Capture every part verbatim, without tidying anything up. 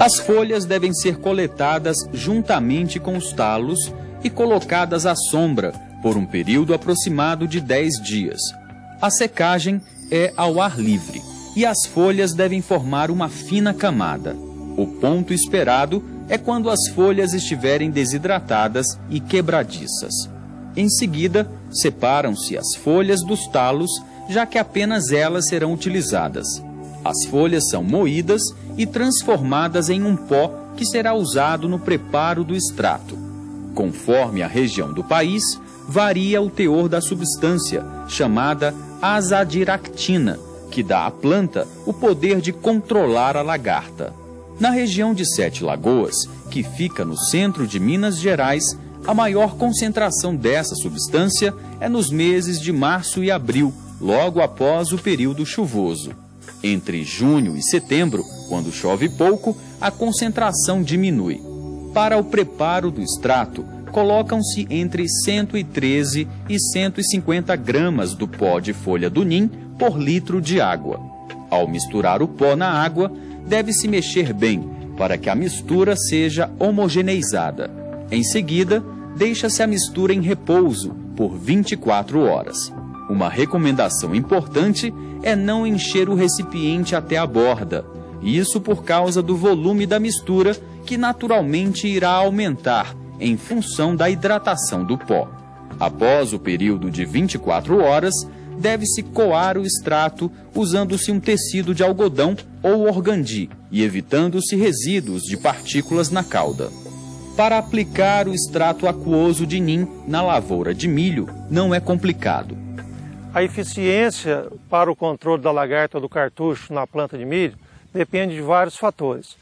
As folhas devem ser coletadas juntamente com os talos e colocadas à sombra por um período aproximado de dez dias. A secagem é ao ar livre e as folhas devem formar uma fina camada. O ponto esperado é quando as folhas estiverem desidratadas e quebradiças. Em seguida, separam-se as folhas dos talos, já que apenas elas serão utilizadas. As folhas são moídas e transformadas em um pó que será usado no preparo do extrato. Conforme a região do país, varia o teor da substância, chamada azadiractina, que dá à planta o poder de controlar a lagarta. Na região de Sete Lagoas, que fica no centro de Minas Gerais, a maior concentração dessa substância é nos meses de março e abril, logo após o período chuvoso. Entre junho e setembro, quando chove pouco, a concentração diminui. Para o preparo do extrato, colocam-se entre cento e treze e cento e cinquenta gramas do pó de folha do Neem por litro de água. Ao misturar o pó na água, deve-se mexer bem para que a mistura seja homogeneizada. Em seguida, deixa-se a mistura em repouso por vinte e quatro horas. Uma recomendação importante é não encher o recipiente até a borda, isso por causa do volume da mistura, que naturalmente irá aumentar em função da hidratação do pó. Após o período de vinte e quatro horas, deve-se coar o extrato usando-se um tecido de algodão ou organdi e evitando-se resíduos de partículas na calda. Para aplicar o extrato aquoso de Neem na lavoura de milho não é complicado. A eficiência para o controle da lagarta do cartucho na planta de milho depende de vários fatores.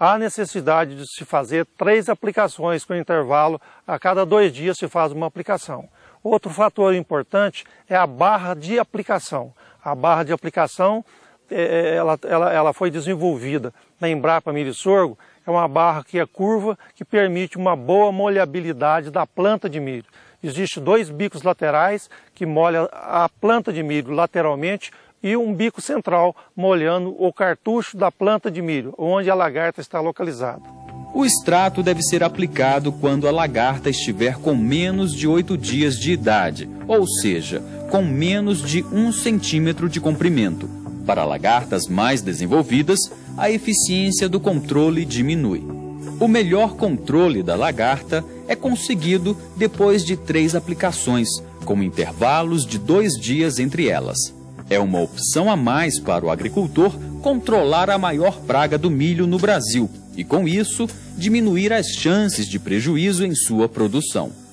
Há necessidade de se fazer três aplicações com intervalo, a cada dois dias se faz uma aplicação. Outro fator importante é a barra de aplicação. A barra de aplicação ela, ela, ela foi desenvolvida na Embrapa Milho e Sorgo, é uma barra que é curva, que permite uma boa molhabilidade da planta de milho. Existem dois bicos laterais que molham a planta de milho lateralmente e um bico central molhando o cartucho da planta de milho, onde a lagarta está localizada. O extrato deve ser aplicado quando a lagarta estiver com menos de oito dias de idade, ou seja, com menos de um centímetro de comprimento. Para lagartas mais desenvolvidas, a eficiência do controle diminui. O melhor controle da lagarta é conseguido depois de três aplicações, com intervalos de dois dias entre elas. É uma opção a mais para o agricultor controlar a maior praga do milho no Brasil e, com isso, diminuir as chances de prejuízo em sua produção.